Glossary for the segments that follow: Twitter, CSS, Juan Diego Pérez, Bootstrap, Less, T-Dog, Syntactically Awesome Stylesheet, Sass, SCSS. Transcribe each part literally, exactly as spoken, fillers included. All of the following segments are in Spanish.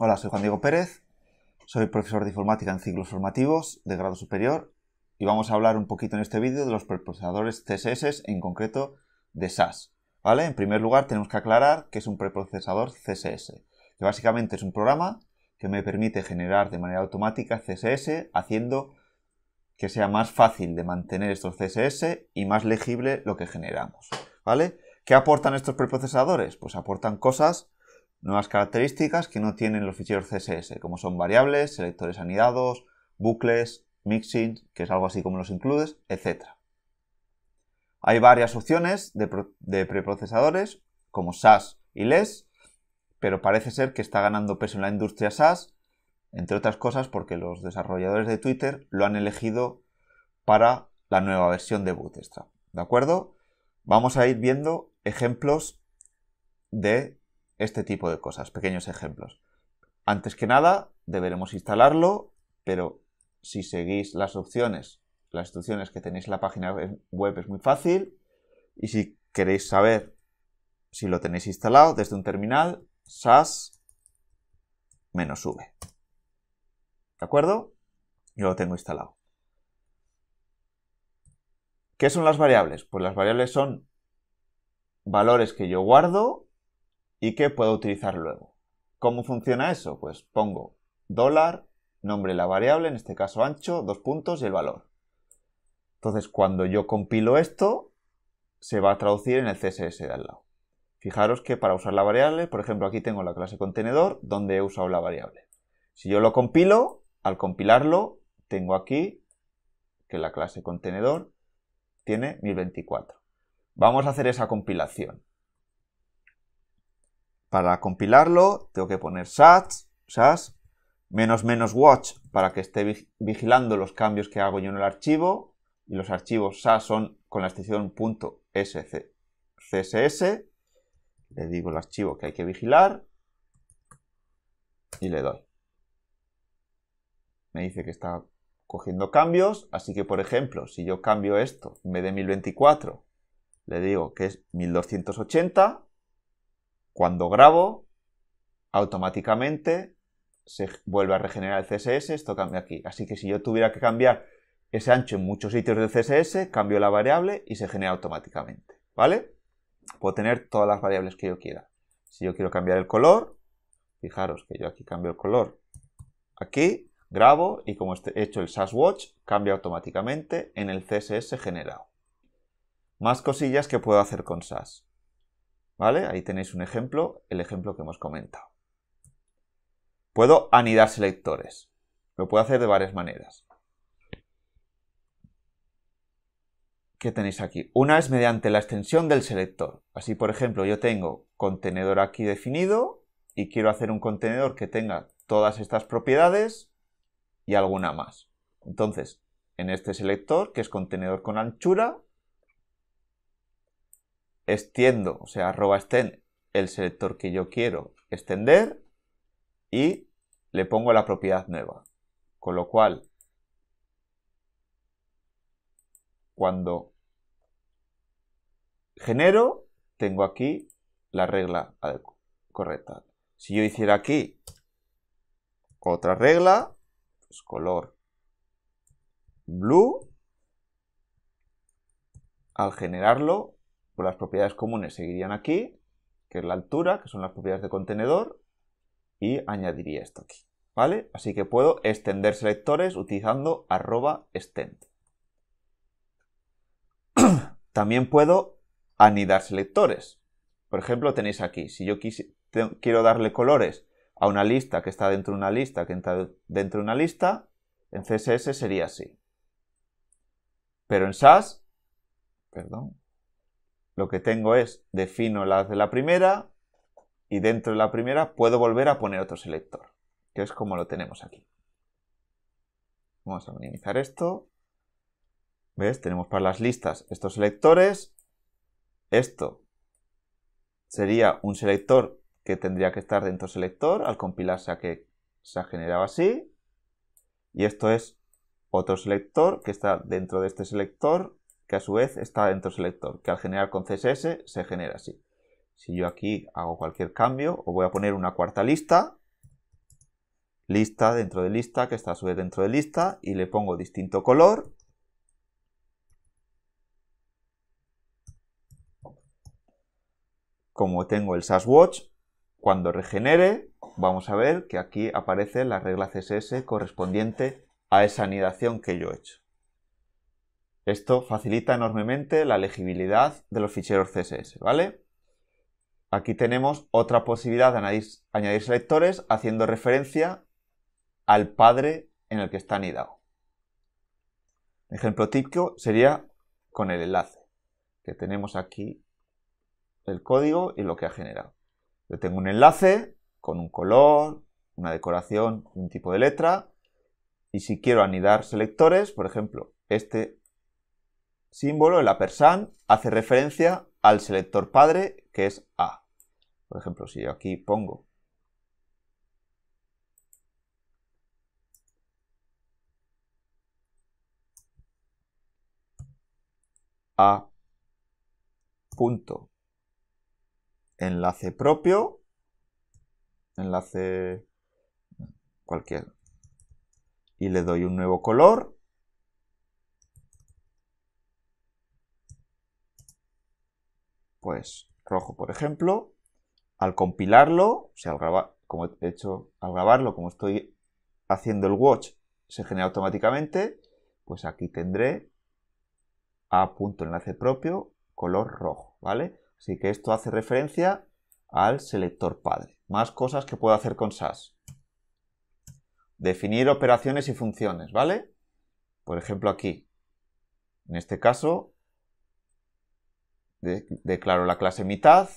Hola, soy Juan Diego Pérez, soy profesor de informática en ciclos formativos de grado superior y vamos a hablar un poquito en este vídeo de los preprocesadores C S S, en concreto de S A S. ¿Vale? En primer lugar tenemos que aclarar que es un preprocesador C S S, que básicamente es un programa que me permite generar de manera automática C S S, haciendo que sea más fácil de mantener estos C S S y más legible lo que generamos. ¿Vale? ¿Qué aportan estos preprocesadores? Pues aportan cosas, nuevas características que no tienen los ficheros C S S, como son variables, selectores anidados, bucles, mixing, que es algo así como los includes, etcétera. Hay varias opciones de, de preprocesadores, como S A S y Less, pero parece ser que está ganando peso en la industria S A S, entre otras cosas porque los desarrolladores de Twitter lo han elegido para la nueva versión de Bootstrap. ¿De acuerdo? Vamos a ir viendo ejemplos de este tipo de cosas, pequeños ejemplos. Antes que nada, deberemos instalarlo, pero si seguís las opciones, las instrucciones que tenéis en la página web, es muy fácil. Y si queréis saber si lo tenéis instalado, desde un terminal, S A S menos V. ¿De acuerdo? Yo lo tengo instalado. ¿Qué son las variables? Pues las variables son valores que yo guardo y que puedo utilizar luego. ¿Cómo funciona eso? Pues pongo dólar, nombre de la variable, en este caso ancho, dos puntos y el valor. Entonces cuando yo compilo esto, se va a traducir en el C S S de al lado. Fijaros que para usar la variable, por ejemplo aquí tengo la clase contenedor donde he usado la variable. Si yo lo compilo, al compilarlo tengo aquí que la clase contenedor tiene mil veinticuatro. Vamos a hacer esa compilación. Para compilarlo tengo que poner S A S, S A S, menos menos watch para que esté vigilando los cambios que hago yo en el archivo. Y los archivos S A S son con la extensión .scss. Le digo el archivo que hay que vigilar y le doy. Me dice que está cogiendo cambios, así que por ejemplo, si yo cambio esto, en vez de mil veinticuatro, le digo que es mil doscientos ochenta. Cuando grabo, automáticamente se vuelve a regenerar el C S S, esto cambia aquí. Así que si yo tuviera que cambiar ese ancho en muchos sitios del C S S, cambio la variable y se genera automáticamente, ¿vale? Puedo tener todas las variables que yo quiera. Si yo quiero cambiar el color, fijaros que yo aquí cambio el color, aquí, grabo y como he hecho el S A S Watch, cambia automáticamente en el C S S generado. Más cosillas que puedo hacer con S A S. ¿Vale? Ahí tenéis un ejemplo, el ejemplo que hemos comentado. Puedo anidar selectores. Lo puedo hacer de varias maneras. ¿Qué tenéis aquí? Una es mediante la extensión del selector. Así, por ejemplo, yo tengo contenedor aquí definido y quiero hacer un contenedor que tenga todas estas propiedades y alguna más. Entonces, en este selector, que es contenedor con anchura, extiendo, o sea, arroba extend, el selector que yo quiero extender y le pongo la propiedad nueva. Con lo cual, cuando genero, tengo aquí la regla correcta. Si yo hiciera aquí otra regla, pues color blue, al generarlo, pues las propiedades comunes seguirían aquí, que es la altura, que son las propiedades de contenedor, y añadiría esto aquí, ¿vale? Así que puedo extender selectores utilizando arroba extend. También puedo anidar selectores. Por ejemplo, tenéis aquí, si yo quise, te, quiero darle colores a una lista que está dentro de una lista, que entra dentro de una lista, en C S S sería así. Pero en S A S, perdón, lo que tengo es, defino las de la primera y dentro de la primera puedo volver a poner otro selector, que es como lo tenemos aquí. Vamos a minimizar esto. ¿Ves? Tenemos para las listas estos selectores. Esto sería un selector que tendría que estar dentro del selector, al compilarse a que se ha generado así. Y esto es otro selector que está dentro de este selector, que a su vez está dentro del selector, que al generar con C S S se genera así. Si yo aquí hago cualquier cambio, o voy a poner una cuarta lista, lista dentro de lista, que está a su vez dentro de lista, y le pongo distinto color. Como tengo el SassWatch, cuando regenere, vamos a ver que aquí aparece la regla C S S correspondiente a esa anidación que yo he hecho. Esto facilita enormemente la legibilidad de los ficheros C S S, ¿vale? Aquí tenemos otra posibilidad de añadir, añadir selectores haciendo referencia al padre en el que está anidado. Un ejemplo típico sería con el enlace, que tenemos aquí el código y lo que ha generado. Yo tengo un enlace con un color, una decoración, un tipo de letra, y si quiero anidar selectores, por ejemplo, este símbolo, el ampersand, hace referencia al selector padre, que es A. Por ejemplo, si yo aquí pongo A punto enlace propio, enlace cualquier, y le doy un nuevo color, pues rojo, por ejemplo, al compilarlo, o sea, al grabar, como he hecho, al grabarlo, como estoy haciendo el watch, se genera automáticamente, pues aquí tendré a punto enlace propio, color rojo, ¿vale? Así que esto hace referencia al selector padre. Más cosas que puedo hacer con Sass. Definir operaciones y funciones, ¿vale? Por ejemplo, aquí, en este caso, de, declaro la clase mitad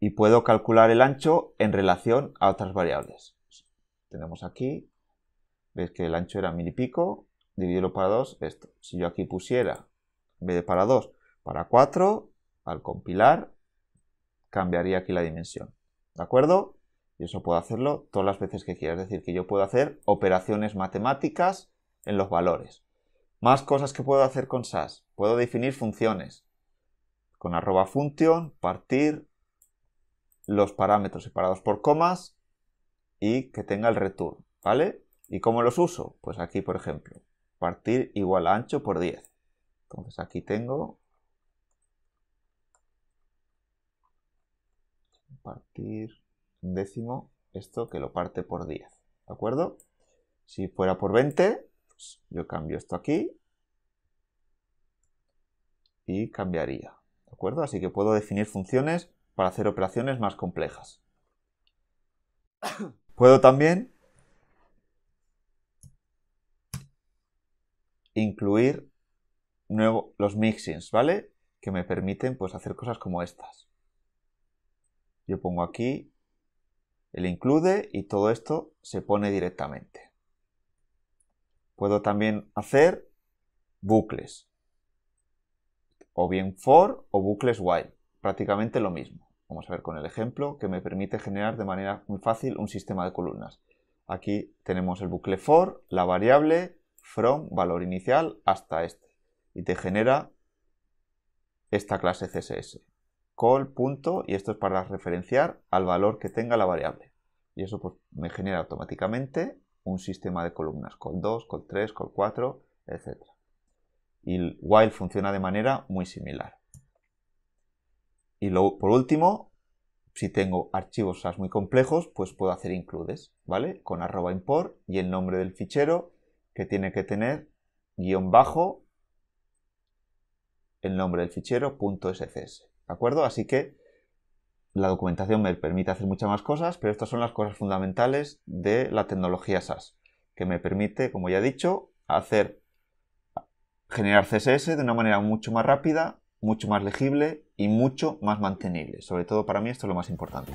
y puedo calcular el ancho en relación a otras variables. Tenemos aquí, veis que el ancho era mil y pico, dividirlo para dos, esto. Si yo aquí pusiera, en vez de para dos, para cuatro, al compilar, cambiaría aquí la dimensión, ¿de acuerdo? Y eso puedo hacerlo todas las veces que quiera, es decir, que yo puedo hacer operaciones matemáticas en los valores. Más cosas que puedo hacer con Sass. Puedo definir funciones. Con arroba function, partir los parámetros separados por comas y que tenga el return, ¿vale? ¿Y cómo los uso? Pues aquí, por ejemplo, partir igual a ancho por diez. Entonces aquí tengo partir un décimo, esto que lo parte por diez, ¿de acuerdo? Si fuera por veinte... yo cambio esto aquí y cambiaría, ¿de acuerdo? Así que puedo definir funciones para hacer operaciones más complejas. Puedo también incluir nuevo, los mixins, ¿vale? Que me permiten pues, hacer cosas como estas. Yo pongo aquí el include y todo esto se pone directamente. Puedo también hacer bucles, o bien for o bucles while, prácticamente lo mismo. Vamos a ver con el ejemplo que me permite generar de manera muy fácil un sistema de columnas. Aquí tenemos el bucle for, la variable, from, valor inicial, hasta este. Y te genera esta clase C S S, call, punto, y esto es para referenciar al valor que tenga la variable. Y eso pues, me genera automáticamente un sistema de columnas, col dos, col tres, col cuatro, etcétera. Y el while funciona de manera muy similar. Y luego, por último, si tengo archivos Sass muy complejos, pues puedo hacer includes, ¿vale? Con arroba import y el nombre del fichero, que tiene que tener guión bajo el nombre del fichero punto S C S, ¿de acuerdo? Así que la documentación me permite hacer muchas más cosas, pero estas son las cosas fundamentales de la tecnología Sass, que me permite, como ya he dicho, hacer, generar C S S de una manera mucho más rápida, mucho más legible y mucho más mantenible. Sobre todo para mí esto es lo más importante.